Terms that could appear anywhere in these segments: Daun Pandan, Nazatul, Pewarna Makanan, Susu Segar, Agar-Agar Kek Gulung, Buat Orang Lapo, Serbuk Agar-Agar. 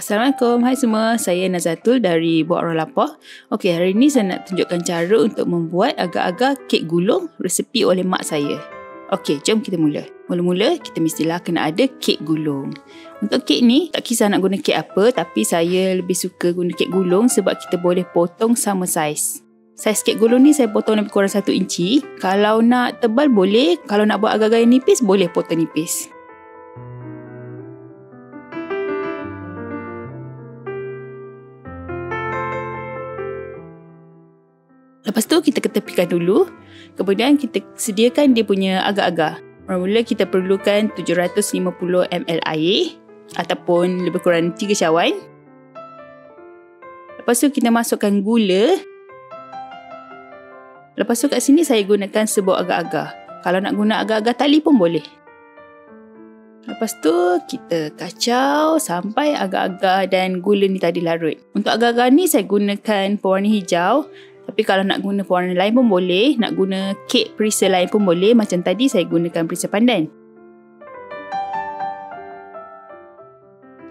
Assalamualaikum, hai semua. Saya Nazatul dari Buat Orang Lapo. Okey, hari ni saya nak tunjukkan cara untuk membuat agar-agar kek gulung resepi oleh mak saya. Okey, jom kita mula. Mula-mula kita mestilah kena ada kek gulung. Untuk kek ni, tak kisah nak guna kek apa, tapi saya lebih suka guna kek gulung sebab kita boleh potong sama saiz. Saiz kek gulung ni saya potong lebih kurang 1 inci. Kalau nak tebal boleh, kalau nak buat agar-agar yang nipis boleh potong nipis. Lepas tu kita ketepikan dulu. Kemudian kita sediakan dia punya agar-agar. Mula-mula kita perlukan 750 ml air ataupun lebih kurang 3 cawan. Lepas tu kita masukkan gula. Lepas tu kat sini saya gunakan serbuk agar-agar. Kalau nak guna agar-agar tali pun boleh. Lepas tu kita kacau sampai agar-agar dan gula ni tadi larut. Untuk agar-agar ni saya gunakan pewarna hijau. Tapi kalau nak guna pewarna lain pun boleh, nak guna kek perisa lain pun boleh. Macam tadi saya gunakan perisa pandan.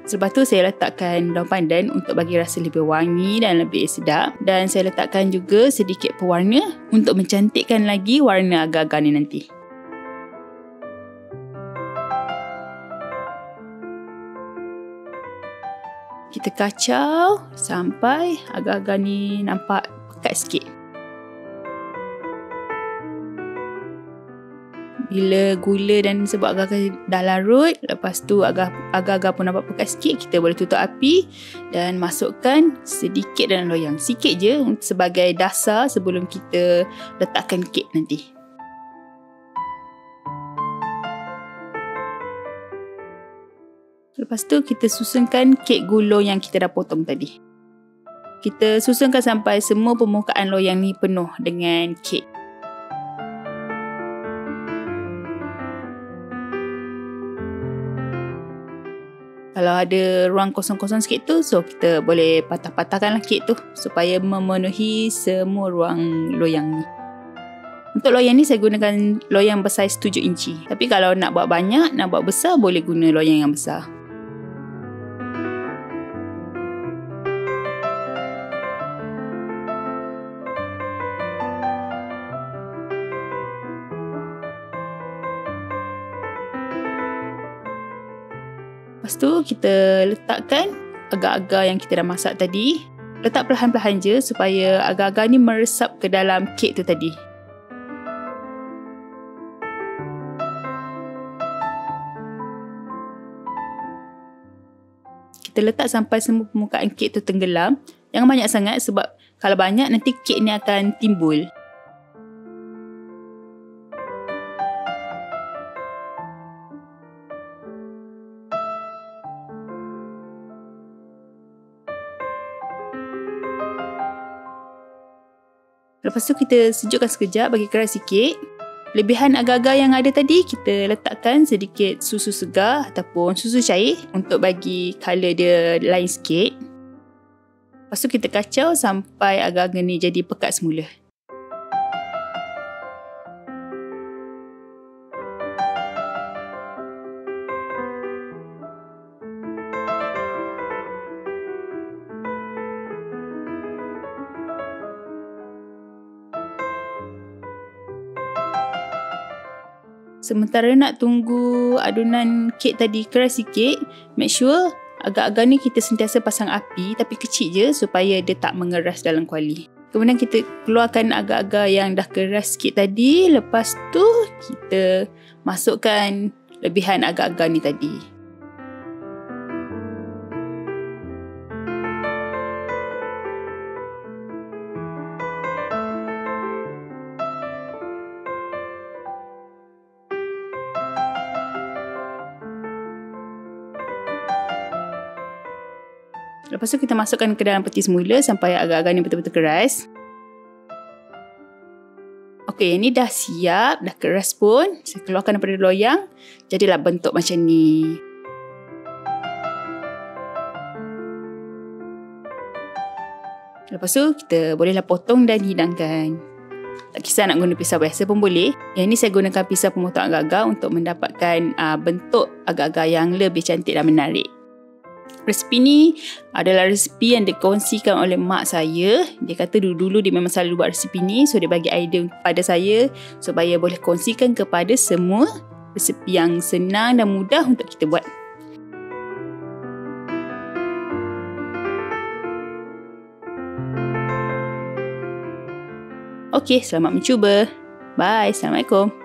Selepas tu saya letakkan daun pandan untuk bagi rasa lebih wangi dan lebih sedap. Dan saya letakkan juga sedikit pewarna untuk mencantikkan lagi warna agar-agar ni nanti. Kita kacau sampai agar-agar ni nampak kat sikit. Bila gula dan serbuk agar-agar dah larut, lepas tu agar-agar pun nampak pekat sikit, kita boleh tutup api dan masukkan sedikit dalam loyang. Sikit je sebagai dasar sebelum kita letakkan kek nanti. Lepas tu kita susunkan kek gulung yang kita dah potong tadi. Kita susunkan sampai semua permukaan loyang ni penuh dengan kek. Kalau ada ruang kosong-kosong sikit tu, so kita boleh patah-patahkanlah kek tu supaya memenuhi semua ruang loyang ni. Untuk loyang ni saya gunakan loyang bersaiz 7 inci. Tapi kalau nak buat banyak, nak buat besar, boleh guna loyang yang besar. Lepas tu kita letakkan agar-agar yang kita dah masak tadi. Letak perlahan-lahan je supaya agar-agar ni meresap ke dalam kek tu tadi. Kita letak sampai semua permukaan kek tu tenggelam. Jangan banyak sangat sebab kalau banyak nanti kek ni akan timbul. Lepas tu kita sejukkan sekejap bagi keras sikit. Lebihan agar-agar yang ada tadi kita letakkan sedikit susu segar ataupun susu cair untuk bagi colour dia lain sikit. Lepas tu kita kacau sampai agar-agar ni jadi pekat semula. Sementara nak tunggu adunan kek tadi keras sikit, make sure agar-agar ni kita sentiasa pasang api tapi kecil je supaya dia tak mengeras dalam kuali. Kemudian kita keluarkan agar-agar yang dah keras sikit tadi. Lepas tu kita masukkan lebihan agar-agar ni tadi. Lepas tu kita masukkan ke dalam peti semula sampai agar-agar ni betul-betul keras. Okey, yang ni dah siap, dah keras pun. Saya keluarkan daripada loyang, jadilah bentuk macam ni. Lepas tu kita bolehlah potong dan hidangkan. Tak kisah nak guna pisau biasa pun boleh. Yang ni saya gunakan pisau pemotong agar-agar untuk mendapatkan bentuk agar-agar yang lebih cantik dan menarik. Resipi ni adalah resipi yang dikongsikan oleh mak saya. Dia kata dulu-dulu dia memang selalu buat resipi ni. So dia bagi idea kepada saya supaya boleh kongsikan kepada semua resipi yang senang dan mudah untuk kita buat. Okey, selamat mencuba. Bye, Assalamualaikum.